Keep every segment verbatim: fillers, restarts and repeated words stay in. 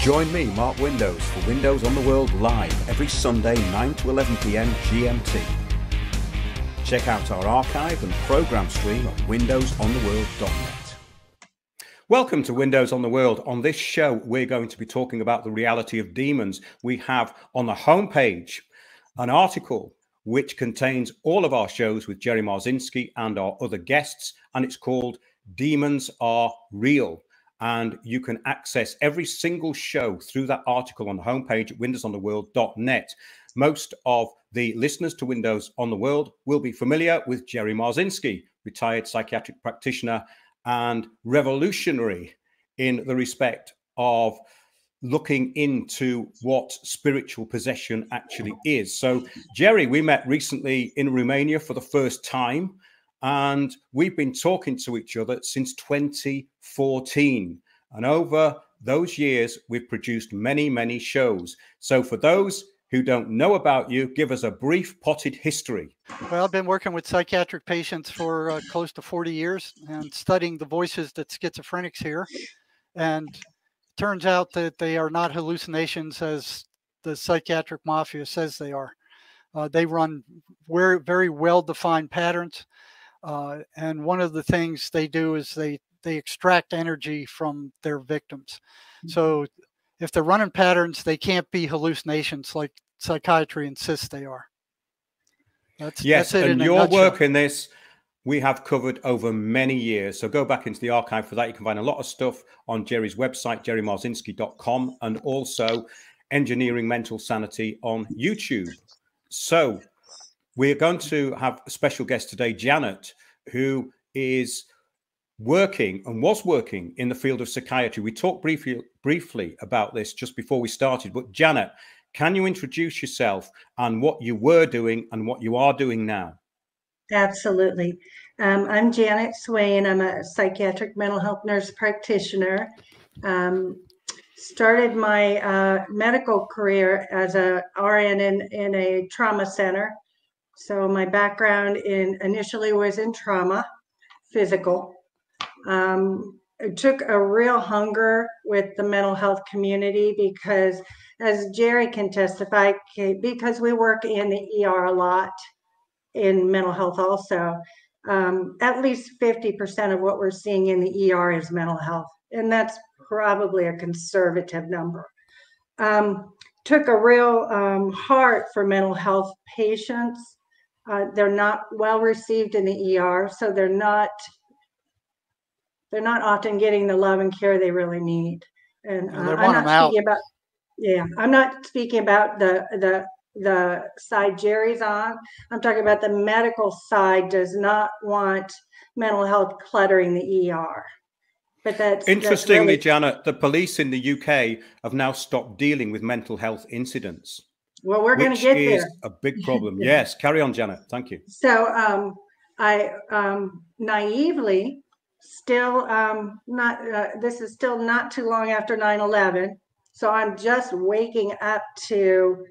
Join me, Mark Windows, for Windows on the World Live every Sunday, nine to eleven p m G M T. Check out our archive and program stream at windows on the world dot net. Welcome to Windows on the World. On this show, we're going to be talking about the reality of demons. We have on the homepage an article which contains all of our shows with Jerry Marzinsky and our other guests, and it's called Demons Are Real. And you can access every single show through that article on the homepage at windows on the world dot net. Most of the listeners to Windows on the World will be familiar with Jerry Marzinsky, retired psychiatric practitioner and revolutionary in the respect of looking into what spiritual possession actually is. So, Jerry, we met recently in Romania for the first time, and we've been talking to each other since twenty fourteen. And over those years, we've produced many, many shows. So for those who don't know about you, give us a brief potted history. Well, I've been working with psychiatric patients for uh, close to forty years and studying the voices that schizophrenics hear. And it turns out that they are not hallucinations as the psychiatric mafia says they are. Uh, they run very, very well-defined patterns. Uh, and one of the things they do is they, they extract energy from their victims. Mm-hmm. So if they're running patterns, they can't be hallucinations like psychiatry insists they are. That's, yes, that's it. And your work in this, we have covered over many years. So go back into the archive for that. You can find a lot of stuff on Jerry's website, jerry marzinsky dot com, and also Engineering Mental Sanity on YouTube. So we're going to have a special guest today, Janet, who is working and was working in the field of psychiatry. We talked briefly, briefly about this just before we started, but Janet, can you introduce yourself and what you were doing and what you are doing now? Absolutely. Um, I'm Janet Swain. I'm a psychiatric mental health nurse practitioner. Um, started my uh, medical career as a R N in, in a trauma center. So my background in initially was in trauma, physical. Um, it took a real hunger with the mental health community because, as Jerry can testify, because we work in the E R a lot in mental health also, um, at least fifty percent of what we're seeing in the E R is mental health. And that's probably a conservative number. Um, took a real um, heart for mental health patients. Uh, they're not well received in the E R, so they're not they're not often getting the love and care they really need. And, uh, and they want I'm not speaking out. about yeah, I'm not speaking about the the the side Jerry's on. I'm talking about the medical side does not want mental health cluttering the E R. But that's, Interestingly, that's really... Janet, the police in the U K have now stopped dealing with mental health incidents. Well, we're going to get there. Which is a big problem. Yes, carry on, Janet. Thank you. So um, I um, naively still um, not, uh, this is still not too long after nine eleven. So I'm just waking up to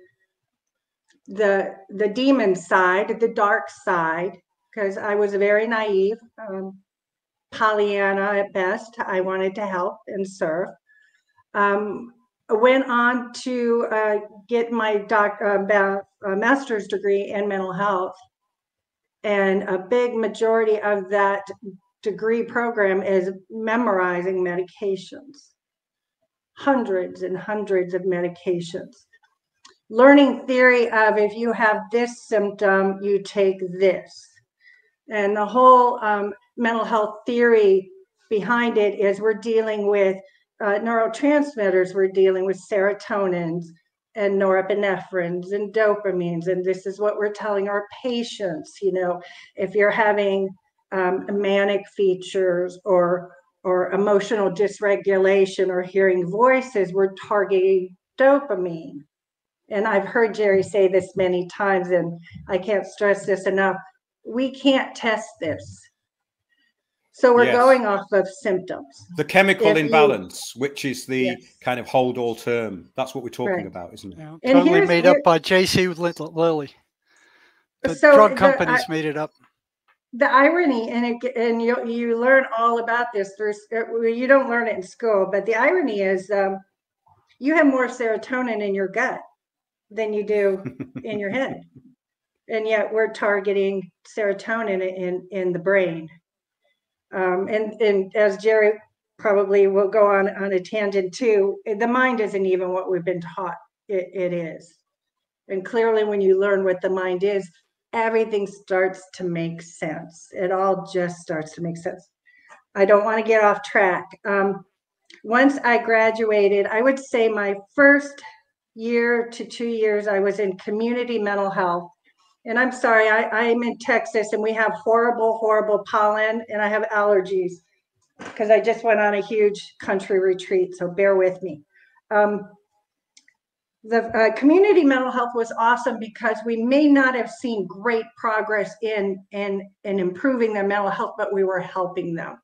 the, the demon side, the dark side, because I was very naive. Um, Pollyanna at best. I wanted to help and serve. Um, I went on to uh, get my doc, uh, master's degree in mental health. And a big majority of that degree program is memorizing medications. Hundreds and hundreds of medications. Learning theory of if you have this symptom, you take this. And the whole um, mental health theory behind it is we're dealing with uh, neurotransmitters, we're dealing with serotonins and norepinephrines and dopamines. And this is what we're telling our patients, you know, if you're having um, manic features or or emotional dysregulation or hearing voices, we're targeting dopamine. And I've heard Jerry say this many times, and I can't stress this enough. We can't test this. So we're yes. going off of symptoms. The chemical if imbalance, you, which is the yes. kind of hold all term. That's what we're talking right. about, isn't it? Yeah, totally made up by J C Lilly. The so drug companies the, I, made it up. The irony, and, it, and you, you learn all about this. Through, you don't learn it in school, but the irony is um, you have more serotonin in your gut than you do in your head. And yet we're targeting serotonin in, in the brain. Um, and, and as Jerry probably will go on, on a tangent too, the mind isn't even what we've been taught it, it is. And clearly when you learn what the mind is, everything starts to make sense. It all just starts to make sense. I don't want to get off track. Um, once I graduated, I would say my first year to two years, I was in community mental health. And I'm sorry, I, I'm in Texas and we have horrible, horrible pollen and I have allergies because I just went on a huge country retreat. So bear with me. Um, the uh, community mental health was awesome because we may not have seen great progress in, in, in improving their mental health, but we were helping them.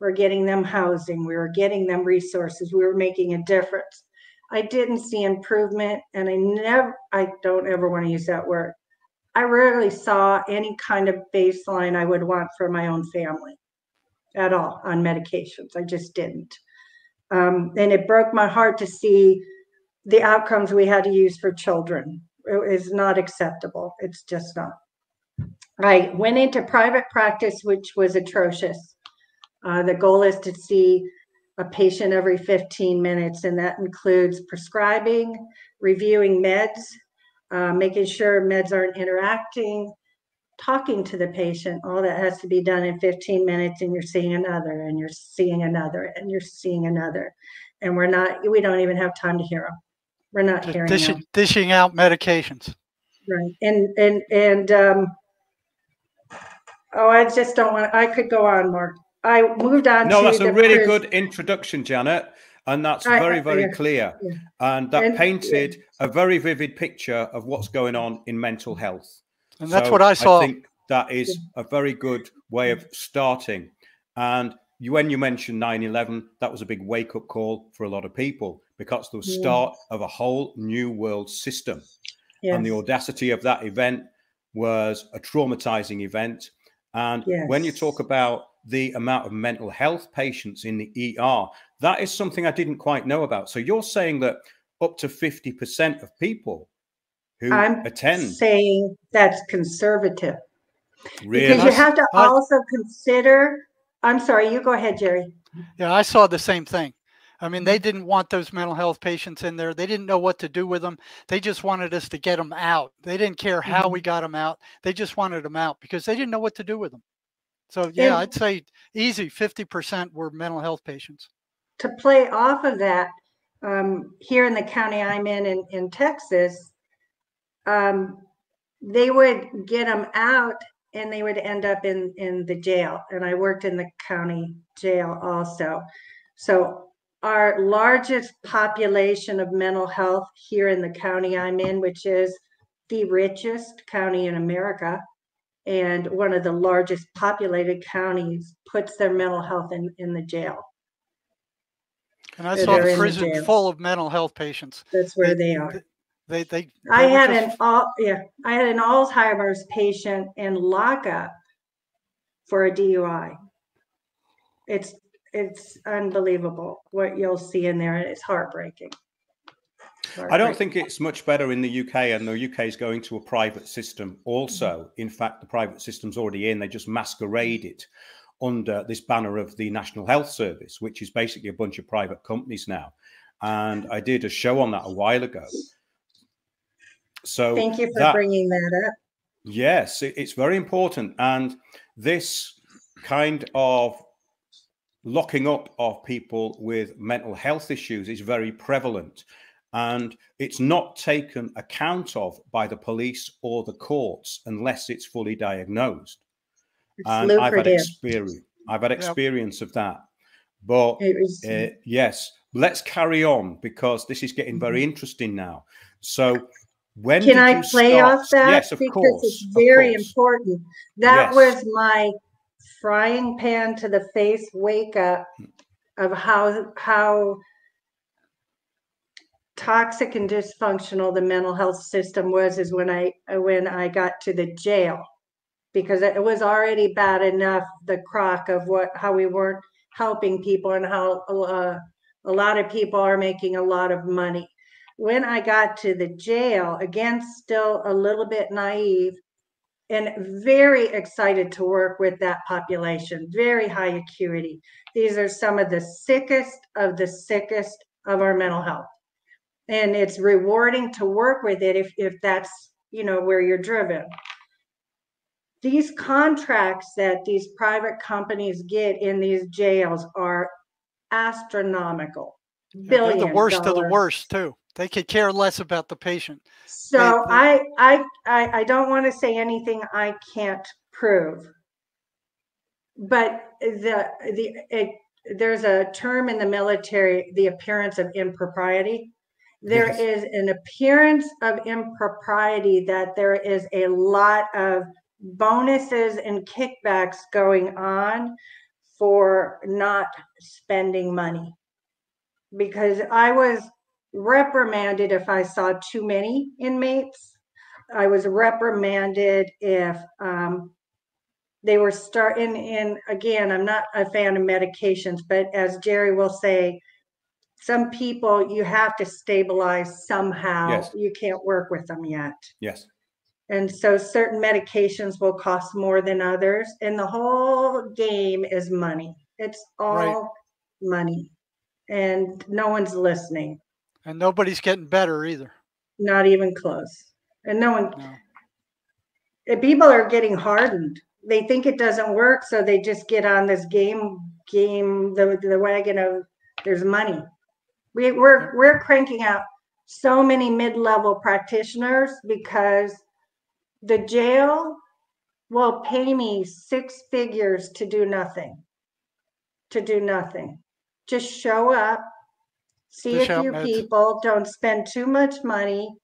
We were getting them housing. We were getting them resources. We were making a difference. I didn't see improvement and I never, I don't ever want to use that word. I rarely saw any kind of baseline I would want for my own family at all on medications. I just didn't. Um, and it broke my heart to see the outcomes we had to use for children. It is not acceptable. It's just not. I went into private practice, which was atrocious. Uh, the goal is to see a patient every fifteen minutes, and that includes prescribing, reviewing meds, Uh, making sure meds aren't interacting, talking to the patient. All that has to be done in fifteen minutes, and you're seeing another, and you're seeing another, and you're seeing another, and we're not. We don't even have time to hear them. We're not Just hearing dishing, them. Dishing out medications. Right, and and and um, oh, I just don't want. I could go on, Mark. I moved on. No, to that's the a really first... good introduction, Janet. And that's very, very clear. Yeah. And that and, painted yeah. a very vivid picture of what's going on in mental health. And that's so what I saw. I think that is yeah. a very good way of starting. And you, when you mentioned nine eleven, that was a big wake-up call for a lot of people because the yeah. start of a whole new world system. Yes. And the audacity of that event was a traumatizing event. And yes. when you talk about the amount of mental health patients in the E R, that is something I didn't quite know about. So you're saying that up to fifty percent of people who I'm attend. I'm saying that's conservative. Really? Because you have to I, also consider, I'm sorry, you go ahead, Jerry. Yeah, I saw the same thing. I mean, they didn't want those mental health patients in there. They didn't know what to do with them. They just wanted us to get them out. They didn't care how mm-hmm. we got them out. They just wanted them out because they didn't know what to do with them. So yeah, and I'd say easy fifty percent were mental health patients. To play off of that, um, here in the county I'm in, in, in Texas, um, they would get them out and they would end up in, in the jail. And I worked in the county jail also. So our largest population of mental health here in the county I'm in, which is the richest county in America, and one of the largest populated counties, puts their mental health in, in the jail. And I They're saw a prison full of mental health patients. That's where they, they are. They, they, they I had just... an all yeah, I had an Alzheimer's patient in lockup for a D U I. It's it's unbelievable what you'll see in there, and it's heartbreaking. I don't think it's much better in the U K, and the U K is going to a private system also. In fact, the private system's already in. They just masquerade it under this banner of the National Health Service, which is basically a bunch of private companies now. And I did a show on that a while ago. So thank you for that, bringing that up. Yes, it, it's very important. And this kind of locking up of people with mental health issues is very prevalent. And it's not taken account of by the police or the courts unless it's fully diagnosed. It's and lucrative. I've had experience. I've had experience yep. of that. But was, uh, yes, let's carry on because this is getting very interesting now. So when can I play start? off that? Yes, of because course. It's very important. That yes. was my frying pan to the face wake up of how how. toxic and dysfunctional the mental health system was is when I when I got to the jail, because it was already bad enough the crock of what how we weren't helping people and how uh, A lot of people are making a lot of money. When I got to the jail, again, still a little bit naive and very excited to work with that population, very high acuity. These are some of the sickest of the sickest of our mental health. And it's rewarding to work with it if, if that's, you know, where you're driven. These contracts that these private companies get in these jails are astronomical. They're the worst dollars. Of the worst too. They could care less about the patient. So they, they, I, I, I don't want to say anything I can't prove, but the, the, it, there's a term in the military, the appearance of impropriety. There yes. is an appearance of impropriety that there is a lot of bonuses and kickbacks going on for not spending money, because I was reprimanded if I saw too many inmates. I was reprimanded if um, they were starting, and again, I'm not a fan of medications, but as Jerry will say, some people you have to stabilize somehow. Yes. You can't work with them yet. Yes. And so certain medications will cost more than others. And the whole game is money. It's all right. money. And no one's listening. And nobody's getting better either. Not even close. And no one, no. People are getting hardened. They think it doesn't work. So they just get on this game, game, the, the wagon of there's money. We, we're, we're cranking out so many mid-level practitioners because the jail will pay me six figures to do nothing, to do nothing. Just show up, see a few people, don't spend too much money,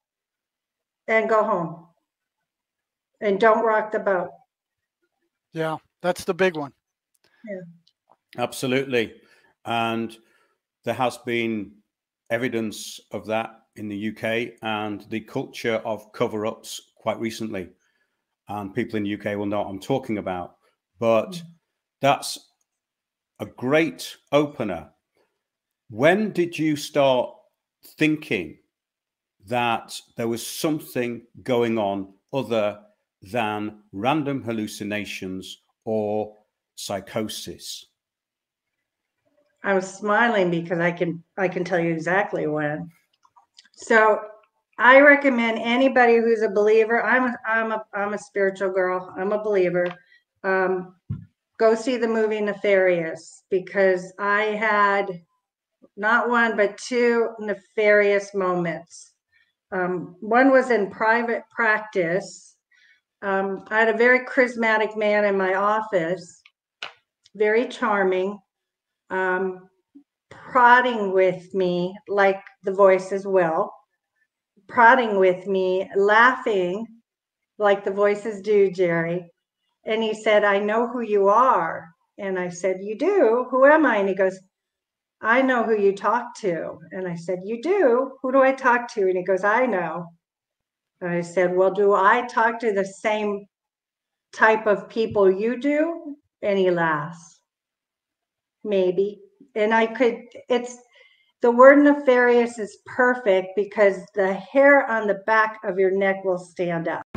and go home. And don't rock the boat. Yeah, that's the big one. Yeah. Absolutely. And there has been evidence of that in the U K and the culture of cover-ups quite recently, and people in the U K will know what I'm talking about, but mm-hmm. that's a great opener. When did you start thinking that there was something going on other than random hallucinations or psychosis? I was smiling because I can, I can tell you exactly when. So I recommend anybody who's a believer. I'm a, I'm a, I'm a spiritual girl. I'm a believer. Um, go see the movie Nefarious, because I had not one, but two nefarious moments. Um, one was in private practice. Um, I had a very charismatic man in my office, very charming, um, prodding with me like the voice as well. prodding with me, laughing like the voices do, Jerry. And he said, I know who you are. And I said, you do? Who am I? And he goes, I know who you talk to. And I said, you do? Who do I talk to? And he goes, I know. And I said, well, do I talk to the same type of people you do? And he laughs. Maybe. And I could, it's, the word nefarious is perfect because the hair on the back of your neck will stand up.